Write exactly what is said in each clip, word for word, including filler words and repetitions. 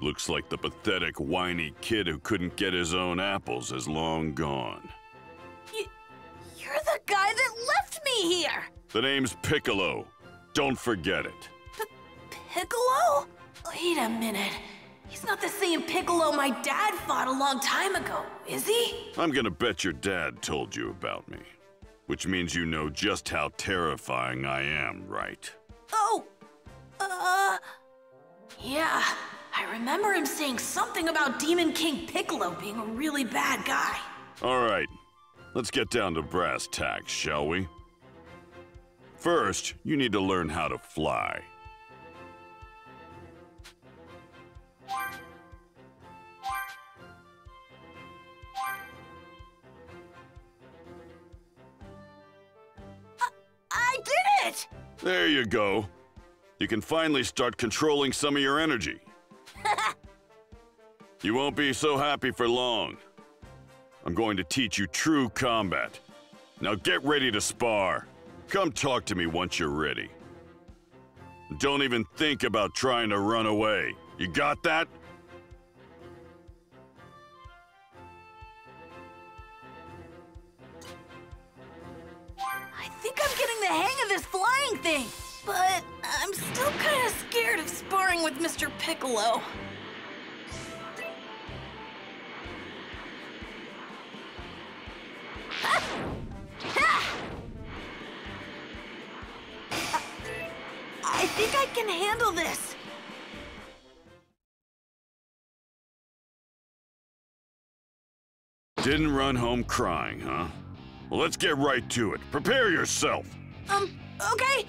Looks like the pathetic, whiny kid who couldn't get his own apples is long gone. Y- you're the guy that left me here! The name's Piccolo. Don't forget it. P-Piccolo? Wait a minute. He's not the same Piccolo my dad fought a long time ago, is he? I'm gonna bet your dad told you about me. Which means you know just how terrifying I am, right? Oh! Uh... Yeah. I remember him saying something about Demon King Piccolo being a really bad guy. All right, let's get down to brass tacks, shall we? First, you need to learn how to fly. I, I did it! There you go. You can finally start controlling some of your energy. You won't be so happy for long. I'm going to teach you true combat. Now get ready to spar. Come talk to me once you're ready. Don't even think about trying to run away. You got that? I think I'm getting the hang of this flying thing, but I'm still kind of scared of sparring with Mister Piccolo. I think I can handle this. Didn't run home crying, huh? Well, let's get right to it. Prepare yourself. Um, okay.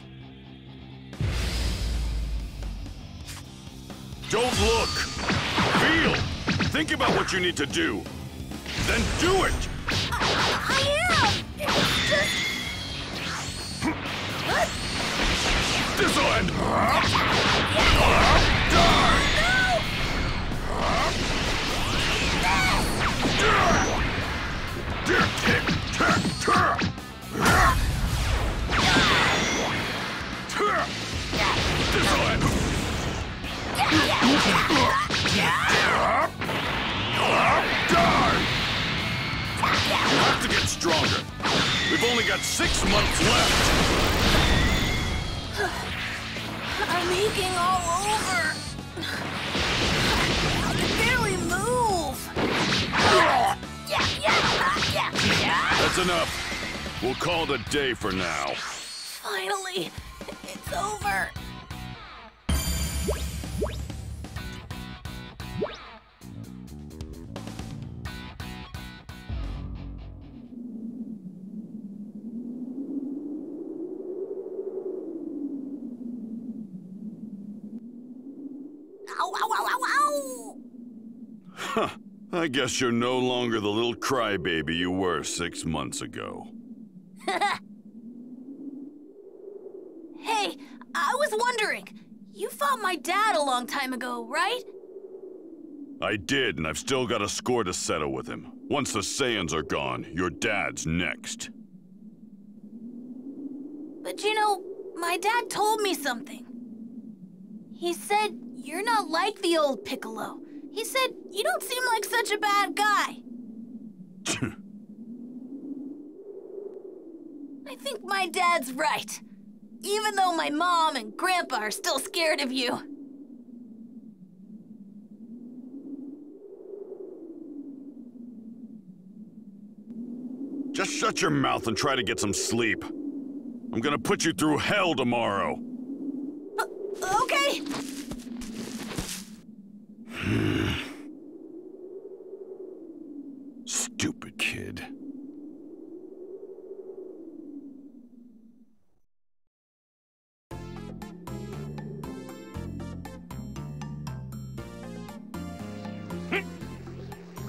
Don't look. Feel. Think about what you need to do. Then do it. I, I am. Just... What? This one! Yes. You have to get stronger. We've only got six months left. I'm aching all over. I can barely move. That's enough. We'll call it a day for now. Finally, it's over. Huh. I guess you're no longer the little crybaby you were six months ago. Hey, I was wondering, you fought my dad a long time ago, right? I did, and I've still got a score to settle with him. Once the Saiyans are gone, your dad's next. But you know, my dad told me something. He said, you're not like the old Piccolo. He said, you don't seem like such a bad guy. I think my dad's right. Even though my mom and grandpa are still scared of you. Just shut your mouth and try to get some sleep. I'm gonna put you through hell tomorrow. Uh, okay. Stupid kid.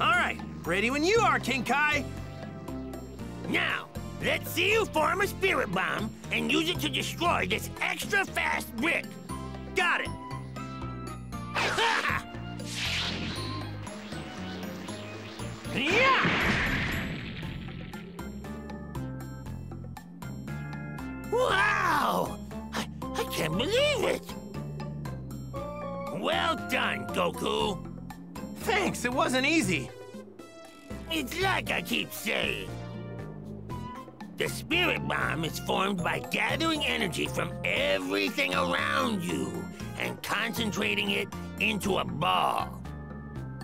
Alright, ready when you are, King Kai. Now, let's see you form a spirit bomb and use it to destroy this extra fast brick. Got it. Ha! Yeah! Wow! I, I can't believe it! Well done, Goku. Thanks, it wasn't easy. It's like I keep saying. The Spirit Bomb is formed by gathering energy from everything around you and concentrating it into a ball.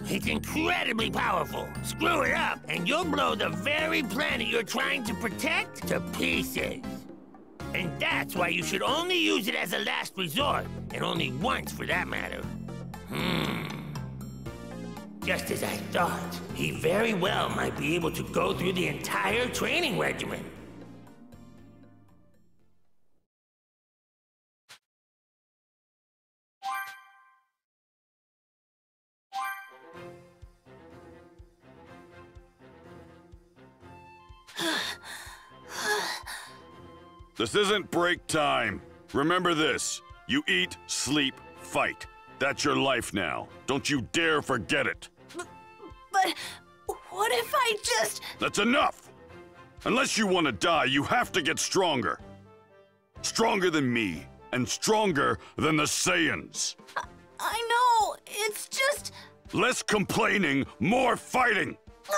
It's incredibly powerful. Screw it up, and you'll blow the very planet you're trying to protect to pieces. And that's why you should only use it as a last resort, and only once for that matter. Hmm. Just as I thought, he very well might be able to go through the entire training regimen. This isn't break time. Remember this. You eat, sleep, fight. That's your life now. Don't you dare forget it. B- but what if I just... That's enough! Unless you want to die, you have to get stronger. Stronger than me, and stronger than the Saiyans. I, I know, it's just... Less complaining, more fighting! Uh...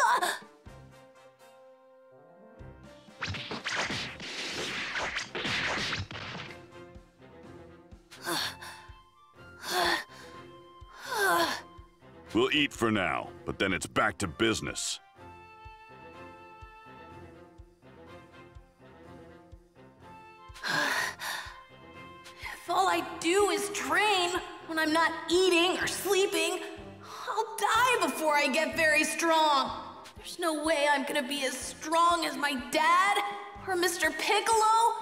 We'll eat for now, but then it's back to business. If all I do is train when I'm not eating or sleeping, I'll die before I get very strong. There's no way I'm gonna be as strong as my dad or Mister Piccolo.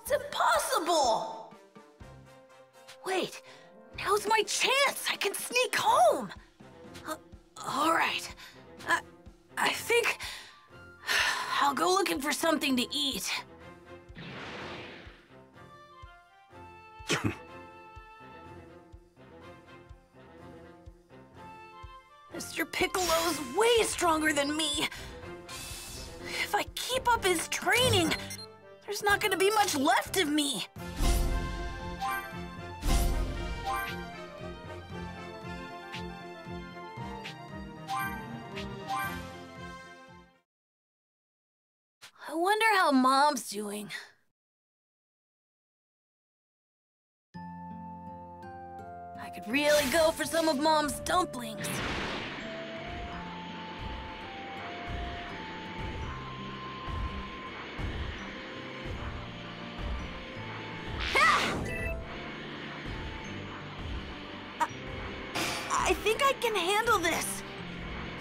It's impossible. Wait, now's my chance. I can sneak home. Uh, all right. I, I think I'll go looking for something to eat. Mister Piccolo's way stronger than me. If I keep up his training, there's not going to be much left of me. I wonder how Mom's doing. I could really go for some of Mom's dumplings. I think I can handle this.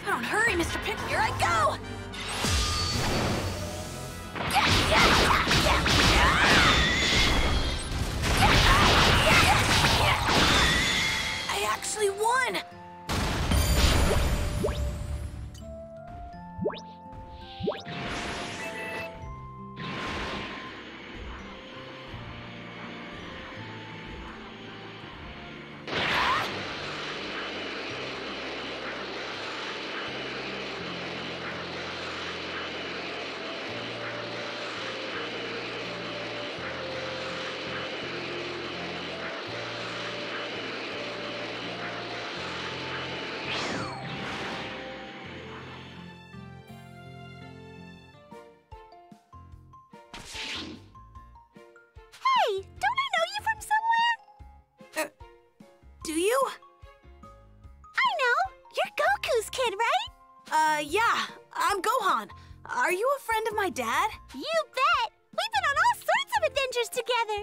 If I don't hurry, Mister Pick, here I go! Yeah, yeah, yeah, yeah, yeah. Yeah, yeah, yeah, yeah. I actually won! Dad? You bet! We've been on all sorts of adventures together!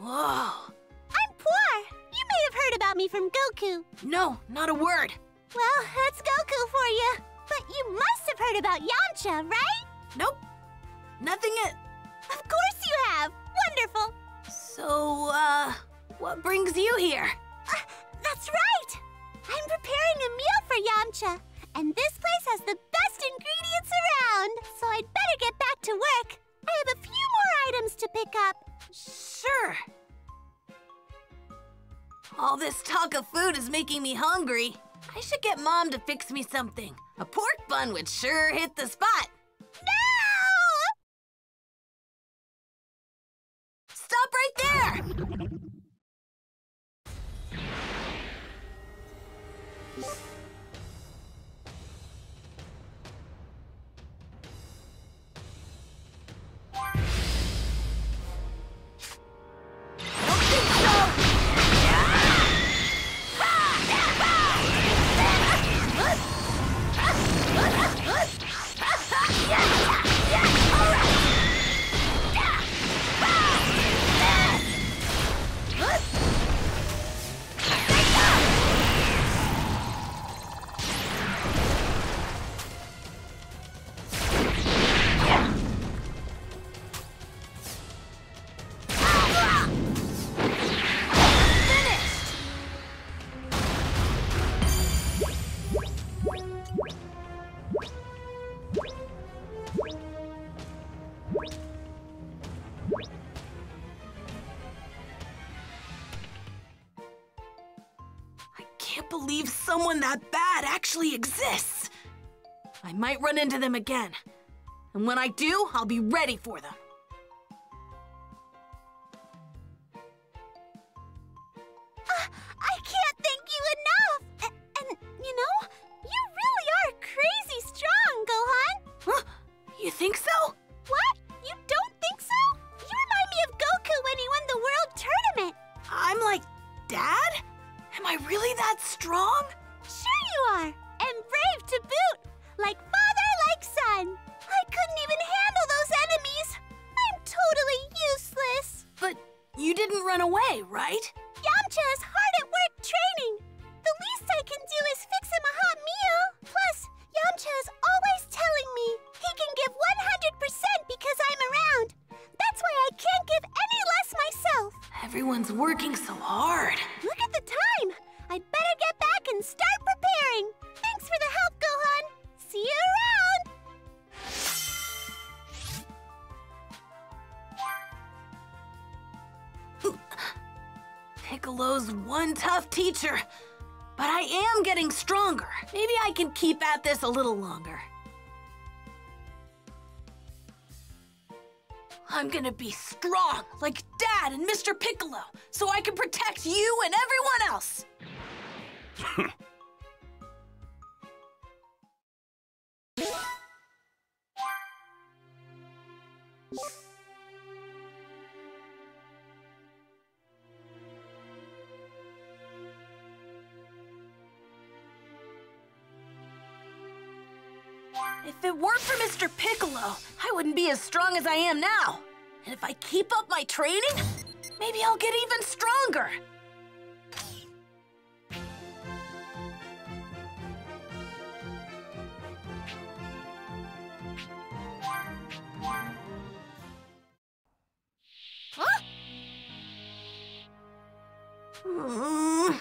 Whoa! I'm poor! You may have heard about me from Goku. No, not a word. Well, that's Goku for you. But you must have heard about Yamcha, right? Nope. Nothing it. Of course you have. Wonderful. So, uh, what brings you here? Uh, that's right. I'm preparing a meal for Yamcha. And this place has the best ingredients around. So I'd better get back to work. I have a few more items to pick up. Sure. All this talk of food is making me hungry. I should get Mom to fix me something. A pork bun would sure hit the spot. No! Stop right there! Someone that bad actually exists. I might run into them again. And when I do, I'll be ready for them. Uh, I can't thank you enough. A and, you know, you really are crazy strong, Gohan. Huh? You think so? What? You don't think so? You remind me of Goku when he won the World Tournament. I'm like, Dad? Am I really that strong? Sure you are, and brave to boot. Like father, like son. I couldn't even handle those enemies. I'm totally useless. But you didn't run away, right? Yamcha is hard at work training. The least I can do is fix him a hot meal. Plus, Yamcha is always telling me he can give one hundred percent because I'm around. That's why I can't give any less myself. Everyone's working so hard. Look at the time. I'd better get back and start preparing. Thanks for the help, Gohan. See you around. Piccolo's one tough teacher, but I am getting stronger. Maybe I can keep at this a little longer. I'm gonna be strong, like Dad and Mister Piccolo, so I can protect you and everyone else! If it weren't for Mister Piccolo, I wouldn't be as strong as I am now. And if I keep up my training, maybe I'll get even stronger. Huh? Mm.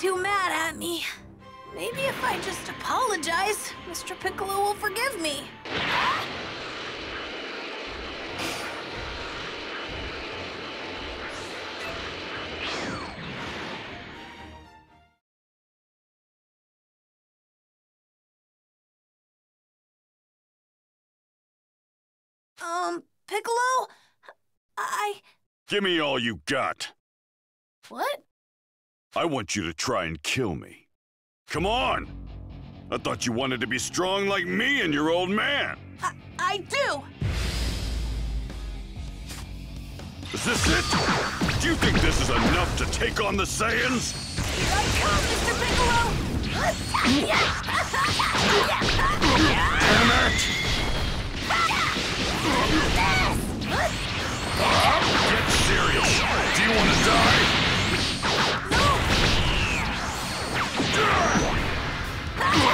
Too mad at me. Maybe if I just apologize, Mister Piccolo will forgive me. Um, Piccolo? I... Gimme all you got. What? I want you to try and kill me. Come on! I thought you wanted to be strong like me and your old man. I, I do! Is this it? Do you think this is enough to take on the Saiyans? Here I come, Mister Piccolo! Damn it! This! I'll get serious! Do you want to die? No! No! No!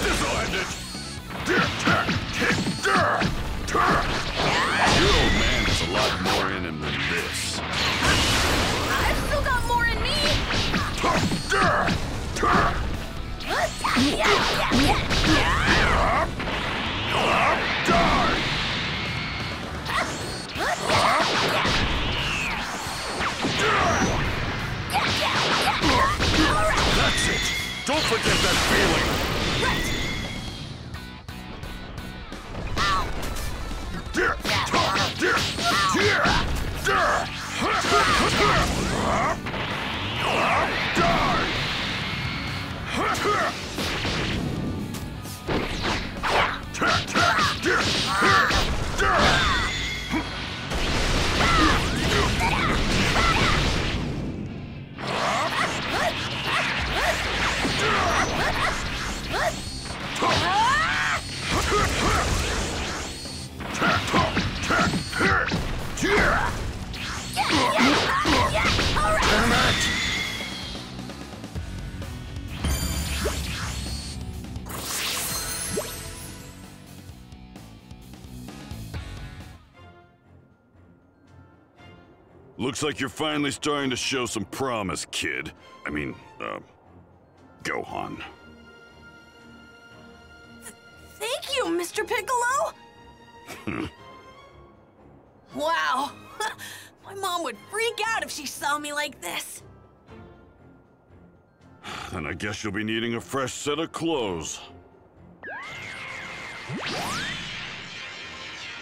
This'll end it! Your old man has a lot more in him than this. I've still got more in me! Die! That's it! Don't forget that feeling! Right! Looks like you're finally starting to show some promise, kid. I mean, uh, Gohan. Th- thank you, Mister Piccolo! Wow! My mom would freak out if she saw me like this. Then I guess you'll be needing a fresh set of clothes.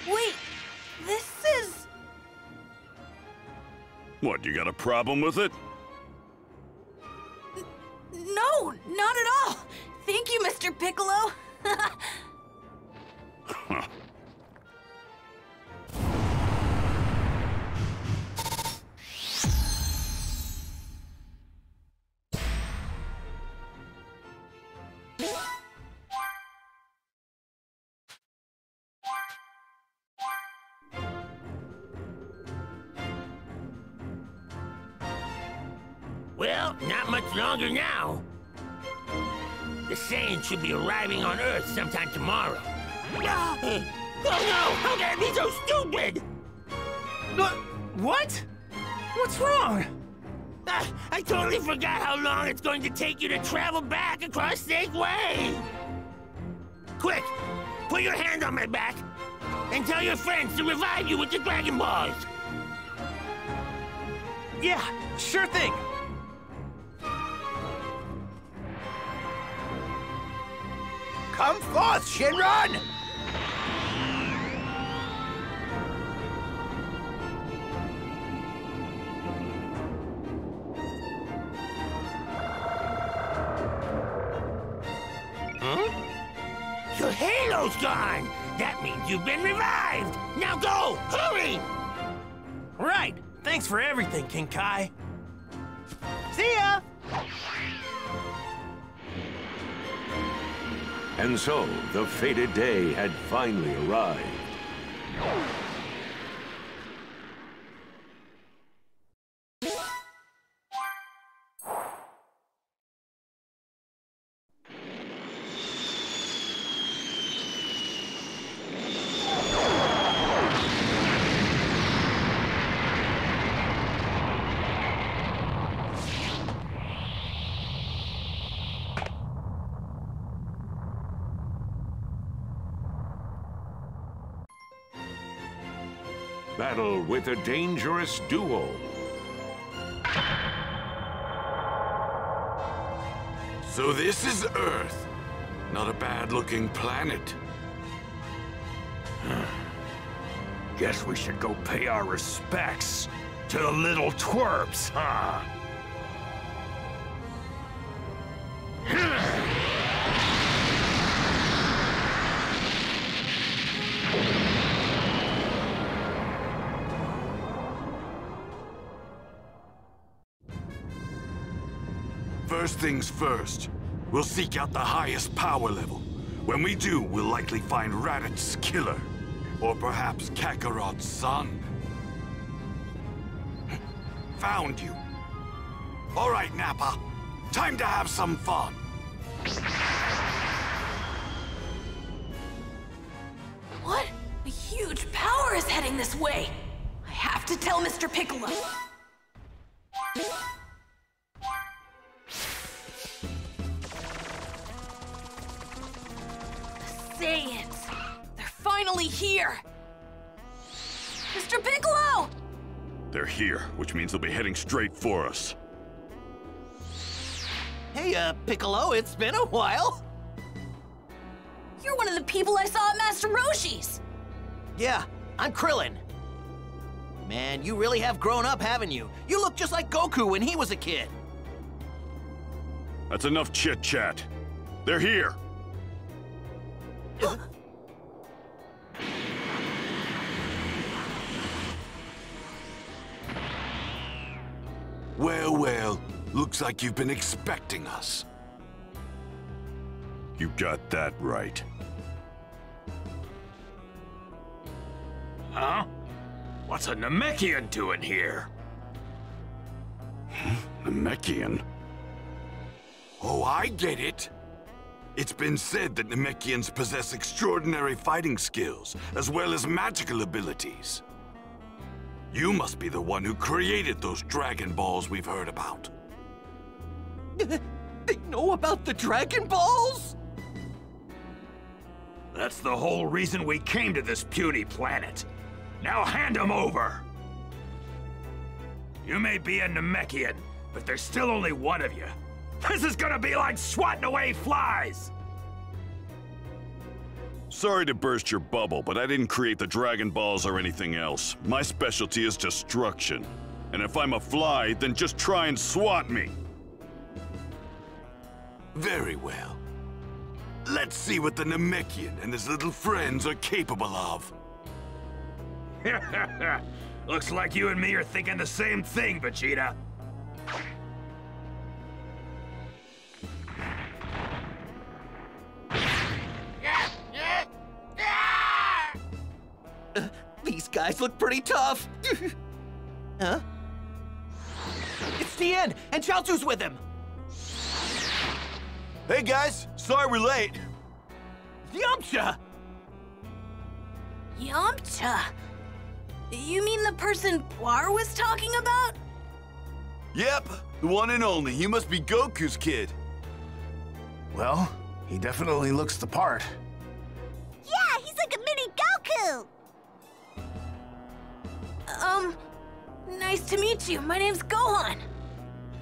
Wait, this is... What, you got a problem with it? N- no, not at all. Thank you, Mister Piccolo. Huh. Well, not much longer now. The Saiyans should be arriving on Earth sometime tomorrow. Ah! Oh no! How can I be so stupid? Uh, what? What's wrong? Ah, I totally forgot how long it's going to take you to travel back across Snake Way. Quick, put your hand on my back and tell your friends to revive you with the Dragon Balls. Yeah, sure thing. Come forth, Shenron! Huh? Your halo's gone! That means you've been revived! Now go! Hurry! Right! Thanks for everything, King Kai. See ya! And so, the fated day had finally arrived. Battle with a dangerous duo. So this is Earth. Not a bad-looking planet. Guess we should go pay our respects to the little twerps, huh? First things first, we'll seek out the highest power level. When we do, we'll likely find Raditz's killer, or perhaps Kakarot's son. Found you. All right, Nappa. Time to have some fun. What? A huge power is heading this way. I have to tell Mister Piccolo. The Saiyans. They're finally here. Mister Piccolo! They're here, which means they'll be heading straight for us. Hey, uh, Piccolo, it's been a while. You're one of the people I saw at Master Roshi's. Yeah, I'm Krillin. Man, you really have grown up, haven't you? You look just like Goku when he was a kid. That's enough chit-chat. They're here. Well, well, looks like you've been expecting us. You got that right. Huh? What's a Namekian doing here? Namekian? Oh, I get it. It's been said that Namekians possess extraordinary fighting skills, as well as magical abilities. You must be the one who created those Dragon Balls we've heard about. They know about the Dragon Balls? That's the whole reason we came to this puny planet. Now hand them over! You may be a Namekian, but there's still only one of you. This is gonna be like swatting away flies! Sorry to burst your bubble, but I didn't create the Dragon Balls or anything else. My specialty is destruction. And if I'm a fly, then just try and swat me. Very well. Let's see what the Namekian and his little friends are capable of. Looks like you and me are thinking the same thing, Vegeta. Guys look pretty tough. Huh? It's Tien, and Chaozu's with him. Hey guys, sorry we're late. Yamcha! Yamcha? You mean the person Bora was talking about? Yep, the one and only. He must be Goku's kid. Well, he definitely looks the part. Yeah, he's like a mini Goku! Um, nice to meet you. My name's Gohan.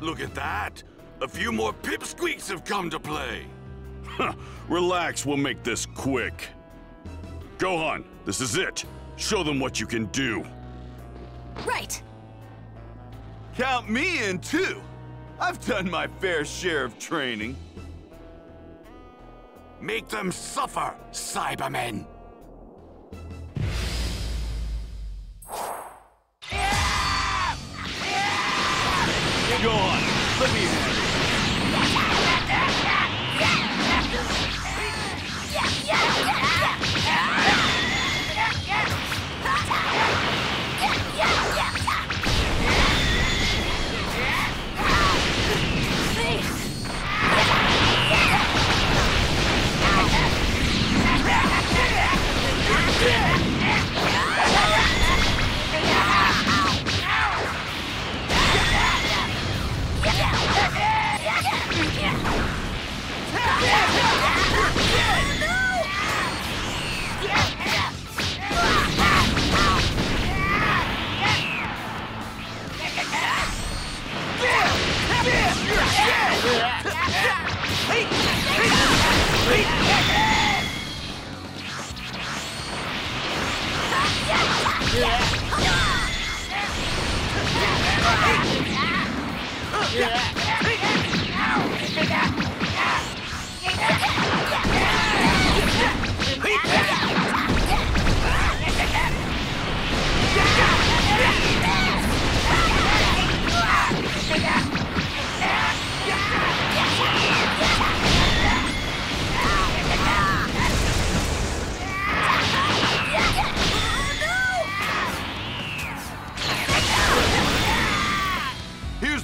Look at that. A few more pipsqueaks have come to play. Relax, we'll make this quick. Gohan, this is it. Show them what you can do. Right. Count me in, too. I've done my fair share of training. Make them suffer, Cybermen. Go on, let me Yeah!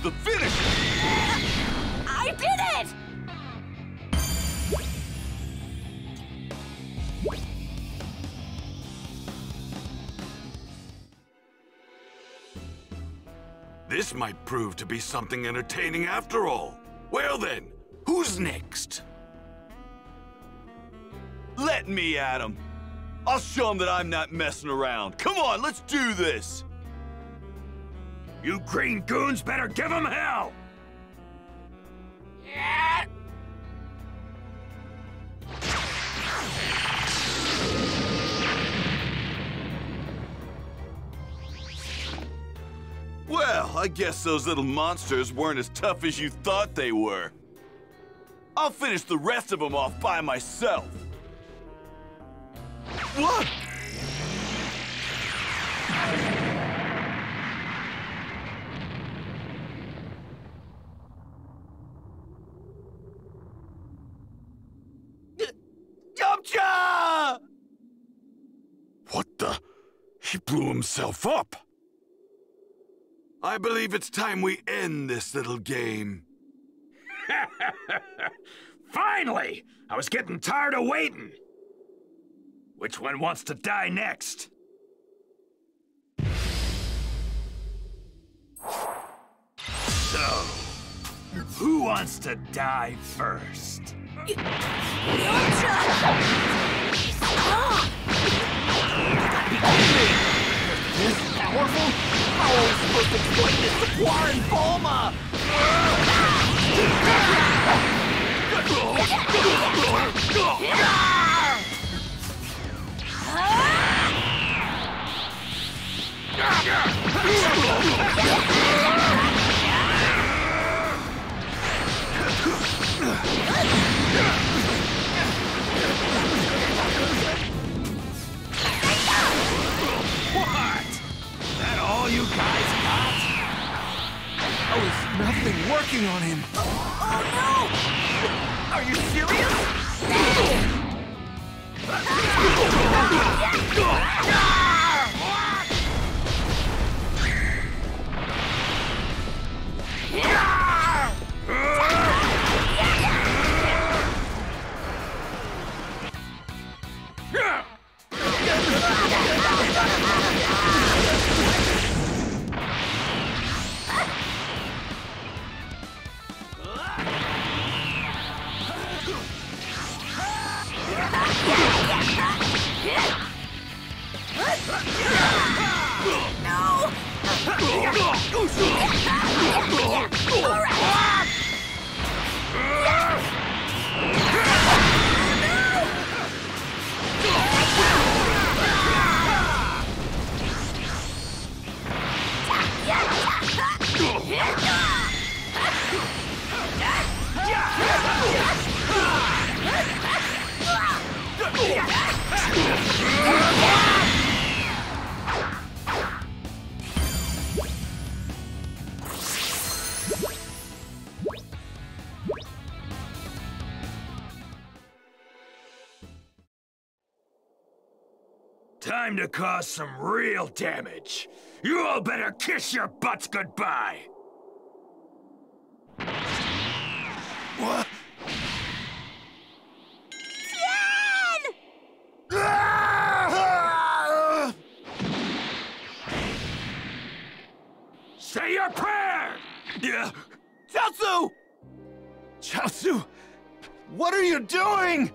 is the finish! I did it! This might prove to be something entertaining after all. Well then, who's next? Let me at him. I'll show him that I'm not messing around. Come on, let's do this. You green goons better give him hell. Yeah. Well, I guess those little monsters weren't as tough as you thought they were. I'll finish the rest of them off by myself. What? Yamcha! What the? He blew himself up. I believe it's time we end this little game. Finally! I was getting tired of waiting. Which one wants to die next? So, who wants to die first? This powerful? How are we supposed to explain this to Quar and Bulma? What? That all you guys got? How is nothing working on him? Oh, oh no! Are you serious? Time to cause some real damage. You all better kiss your butts goodbye. What? Tien! Say your prayer! Yeah. Chaozu! Chaozu, what are you doing?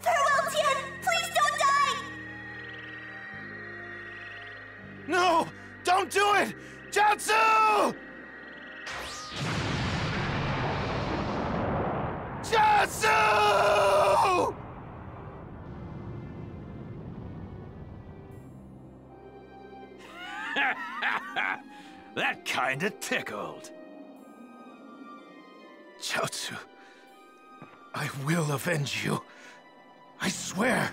Farewell, Tien! Please don't die! No! Don't do it! Chaozu! Chaozu! That kinda tickled. Chaozu, I will avenge you. I swear!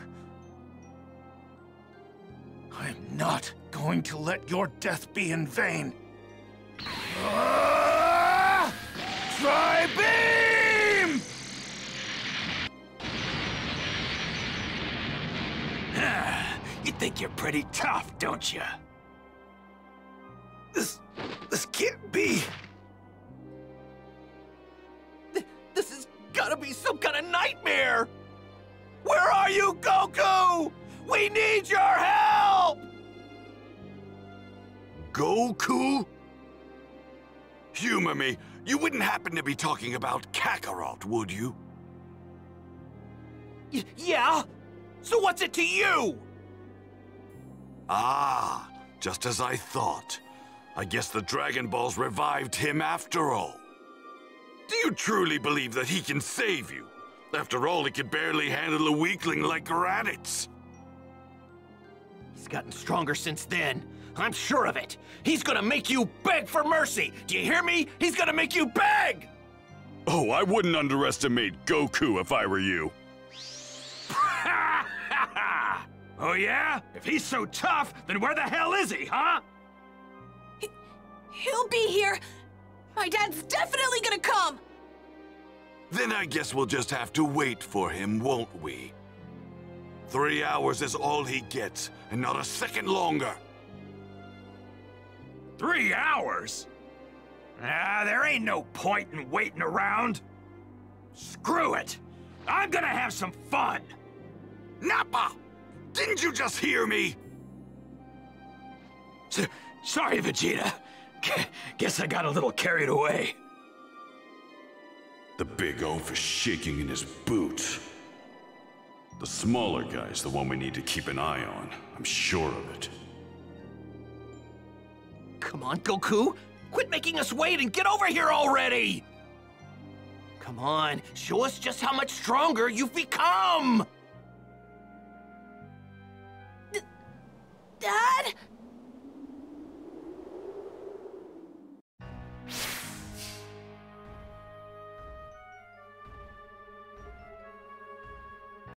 I am not going to let your death be in vain! Ah! Tri-Beam! You think you're pretty tough, don't you? This... this be? Th this has gotta be some kind of nightmare! Where are you, Goku? We need your help! Goku? Humor me, you wouldn't happen to be talking about Kakarot, would you? Y- yeah? So what's it to you? Ah, just as I thought. I guess the Dragon Balls revived him after all. Do you truly believe that he can save you? After all, he could barely handle a weakling like Raditz. He's gotten stronger since then. I'm sure of it. He's gonna make you beg for mercy. Do you hear me? He's gonna make you beg! Oh, I wouldn't underestimate Goku if I were you. Oh yeah? If he's so tough, then where the hell is he, huh? He, he'll be here. My dad's definitely gonna come. Then I guess we'll just have to wait for him, won't we? Three hours is all he gets, and not a second longer. Three hours? Ah, there ain't no point in waiting around. Screw it. I'm gonna have some fun. Nappa! Didn't you just hear me? S- sorry, Vegeta. G- guess I got a little carried away. The big oaf is shaking in his boots. The smaller guy's the one we need to keep an eye on. I'm sure of it. Come on, Goku. Quit making us wait and get over here already! Come on, show us just how much stronger you've become!